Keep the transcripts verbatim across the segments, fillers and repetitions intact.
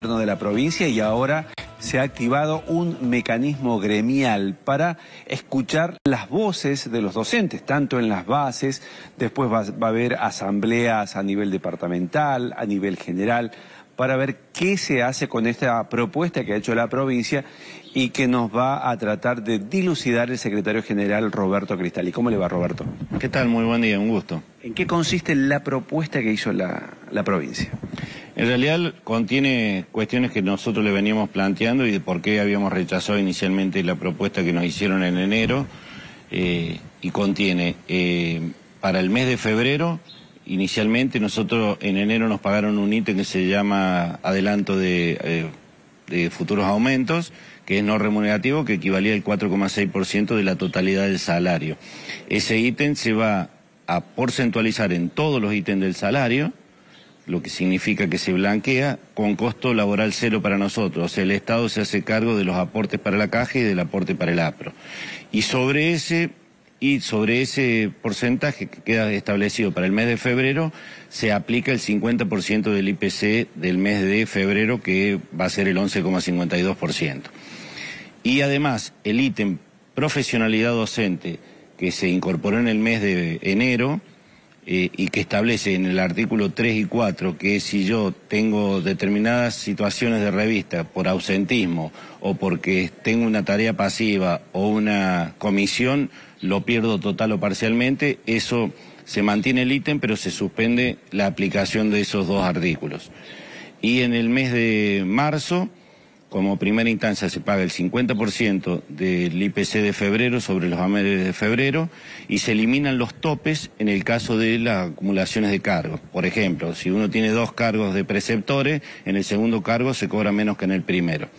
De la provincia, y ahora se ha activado un mecanismo gremial para escuchar las voces de los docentes, tanto en las bases, después va, va a haber asambleas a nivel departamental, a nivel general, para ver qué se hace con esta propuesta que ha hecho la provincia y que nos va a tratar de dilucidar el secretario general Roberto Cristalli. ¿Cómo le va, Roberto? ¿Qué tal? Muy buen día, un gusto. ¿En qué consiste la propuesta que hizo la, la provincia? En realidad contiene cuestiones que nosotros le veníamos planteando y de por qué habíamos rechazado inicialmente la propuesta que nos hicieron en enero, eh, y contiene eh, para el mes de febrero. Inicialmente nosotros en enero nos pagaron un ítem que se llama adelanto de, eh, de futuros aumentos, que es no remunerativo, que equivalía al cuatro coma seis por ciento de la totalidad del salario. Ese ítem se va a porcentualizar en todos los ítems del salario, lo que significa que se blanquea con costo laboral cero para nosotros. O sea, el Estado se hace cargo de los aportes para la caja y del aporte para el APRO. Y sobre ese, y sobre ese porcentaje que queda establecido para el mes de febrero, se aplica el cincuenta por ciento del I P C del mes de febrero, que va a ser el once coma cincuenta y dos por ciento. Y además, el ítem profesionalidad docente, que se incorporó en el mes de enero, Eh, y que establece en el artículo tres y cuatro que si yo tengo determinadas situaciones de revista por ausentismo o porque tengo una tarea pasiva o una comisión, lo pierdo total o parcialmente, eso se mantiene el ítem, pero se suspende la aplicación de esos dos artículos. Y en el mes de marzo, como primera instancia, se paga el cincuenta por ciento del I P C de febrero sobre los haberes de febrero y se eliminan los topes en el caso de las acumulaciones de cargos. Por ejemplo, si uno tiene dos cargos de preceptores, en el segundo cargo se cobra menos que en el primero.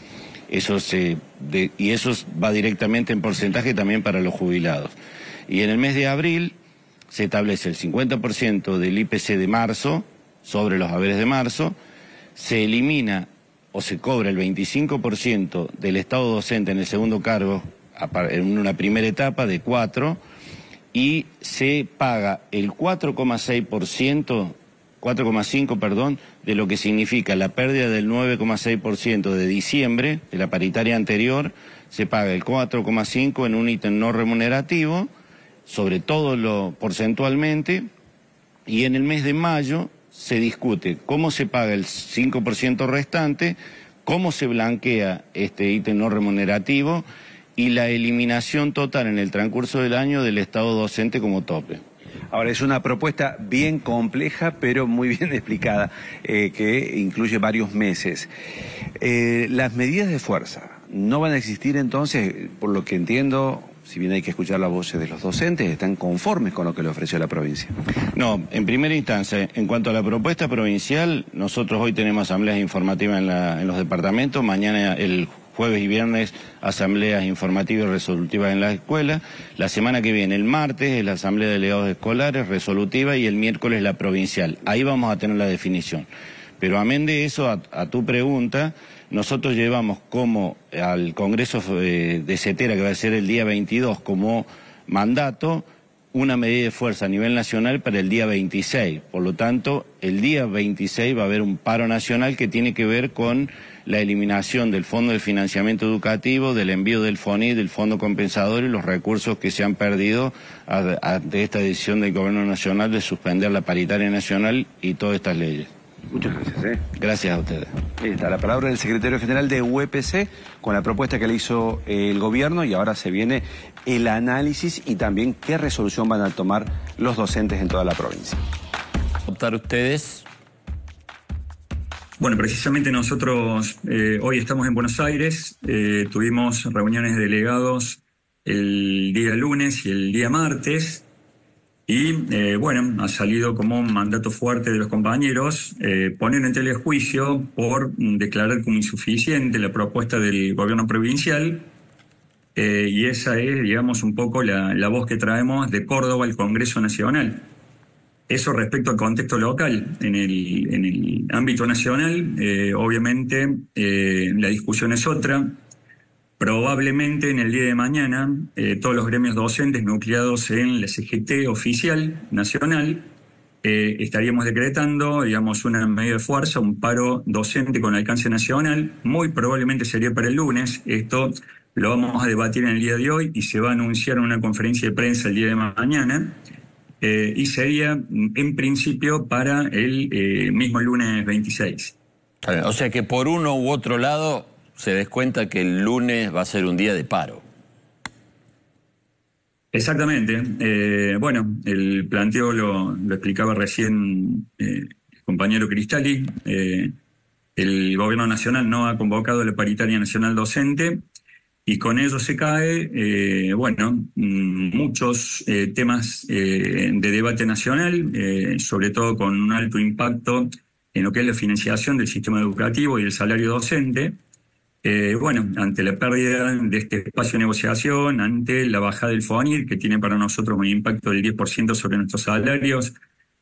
Eso se, de, y eso va directamente en porcentaje también para los jubilados. Y en el mes de abril se establece el cincuenta por ciento del I P C de marzo sobre los haberes de marzo, se elimina o se cobra el veinticinco por ciento del Estado docente en el segundo cargo, en una primera etapa de cuatro, y se paga el cuatro coma seis por ciento, cuatro coma cinco, perdón, de lo que significa la pérdida del nueve coma seis por ciento de diciembre, de la paritaria anterior, se paga el cuatro coma cinco por ciento en un ítem no remunerativo, sobre todo lo porcentualmente, y en el mes de mayo se discute cómo se paga el cinco por ciento restante, cómo se blanquea este ítem no remunerativo y la eliminación total en el transcurso del año del Estado docente como tope. Ahora, es una propuesta bien compleja, pero muy bien explicada, eh, que incluye varios meses. Eh, las medidas de fuerza no van a existir entonces, por lo que entiendo. Si bien hay que escuchar las voces de los docentes, ¿están conformes con lo que le ofreció la provincia? No, en primera instancia, en cuanto a la propuesta provincial, nosotros hoy tenemos asambleas informativas en, la, en los departamentos, mañana, el jueves y viernes, asambleas informativas y resolutivas en las escuelas, la semana que viene, el martes, es la asamblea de delegados escolares, resolutiva, y el miércoles la provincial. Ahí vamos a tener la definición. Pero amén de eso, a, a tu pregunta, nosotros llevamos como al Congreso de CETERA, que va a ser el día veintidós, como mandato, una medida de fuerza a nivel nacional para el día veintiséis. Por lo tanto, el día veintiséis va a haber un paro nacional que tiene que ver con la eliminación del Fondo de Financiamiento Educativo, del envío del FONIR, del Fondo Compensador y los recursos que se han perdido ante esta decisión del Gobierno Nacional de suspender la paritaria nacional y todas estas leyes. Muchas gracias. ¿eh? Gracias a ustedes. Ahí está la palabra del secretario general de U E P C con la propuesta que le hizo el gobierno, y ahora se viene el análisis y también qué resolución van a tomar los docentes en toda la provincia. ¿Optar ustedes? Bueno, precisamente nosotros eh, hoy estamos en Buenos Aires, eh, tuvimos reuniones de delegados el día lunes y el día martes. Y, eh, bueno, ha salido como un mandato fuerte de los compañeros eh, poner en tela de juicio por declarar como insuficiente la propuesta del gobierno provincial. Eh, y esa es, digamos, un poco la, la voz que traemos de Córdoba al Congreso Nacional. Eso respecto al contexto local. En el, en el ámbito nacional, eh, obviamente, eh, la discusión es otra. Probablemente en el día de mañana eh, todos los gremios docentes nucleados en la C G T oficial nacional eh, estaríamos decretando, digamos, una medida de fuerza, un paro docente con alcance nacional, muy probablemente sería para el lunes. Esto lo vamos a debatir en el día de hoy y se va a anunciar en una conferencia de prensa el día de mañana, eh, y sería en principio para el eh, mismo lunes veintiséis. O sea que por uno u otro lado se descuenta que el lunes va a ser un día de paro. Exactamente. Eh, bueno, el planteo lo, lo explicaba recién eh, el compañero Cristalli. Eh, el Gobierno Nacional no ha convocado a la paritaria nacional docente y con ello se cae, eh, bueno, muchos eh, temas eh, de debate nacional, eh, sobre todo con un alto impacto en lo que es la financiación del sistema educativo y el salario docente. Eh, bueno, ante la pérdida de este espacio de negociación, ante la bajada del FONIR, que tiene para nosotros un impacto del diez por ciento sobre nuestros salarios,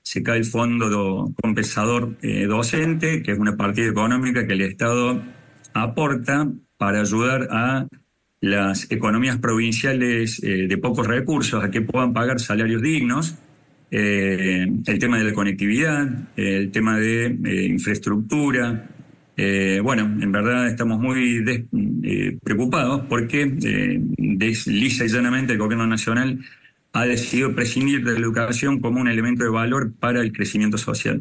se cae el fondo do, compensador eh, docente, que es una partida económica que el Estado aporta para ayudar a las economías provinciales eh, de pocos recursos a que puedan pagar salarios dignos. Eh, el tema de la conectividad, eh, el tema de eh, infraestructura. Eh, bueno, en verdad estamos muy des, eh, preocupados porque eh, des, lisa y llanamente el Gobierno Nacional ha decidido prescindir de la educación como un elemento de valor para el crecimiento social.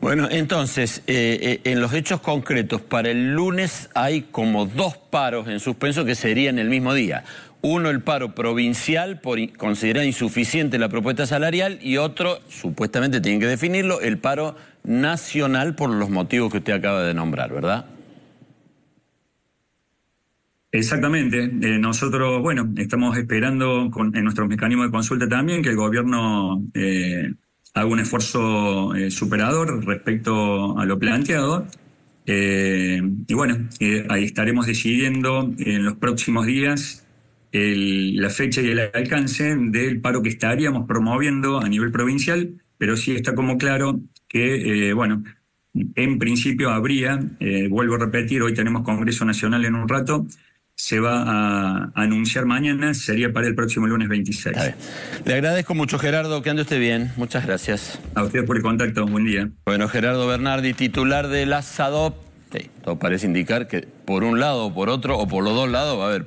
Bueno, entonces, eh, eh, en los hechos concretos, para el lunes hay como dos paros en suspenso que serían el mismo día. Uno, el paro provincial, por considerar insuficiente la propuesta salarial, y otro, supuestamente tienen que definirlo, el paro nacional por los motivos que usted acaba de nombrar, ¿verdad? Exactamente. Eh, nosotros, bueno, estamos esperando con, en nuestro mecanismo de consulta también que el gobierno eh, haga un esfuerzo eh, superador respecto a lo planteado. Eh, y bueno, eh, ahí estaremos decidiendo en los próximos días El, la fecha y el alcance del paro que estaríamos promoviendo a nivel provincial, pero sí está como claro que, eh, bueno, en principio habría, eh, vuelvo a repetir, hoy tenemos Congreso Nacional en un rato, se va a anunciar mañana, sería para el próximo lunes veintiséis. A ver. Le agradezco mucho, Gerardo, que ande usted bien. Muchas gracias. A usted por el contacto, buen día. Bueno, Gerardo Bernardi, titular de la SADOP. Sí, todo parece indicar que por un lado, por otro o por los dos lados va a haber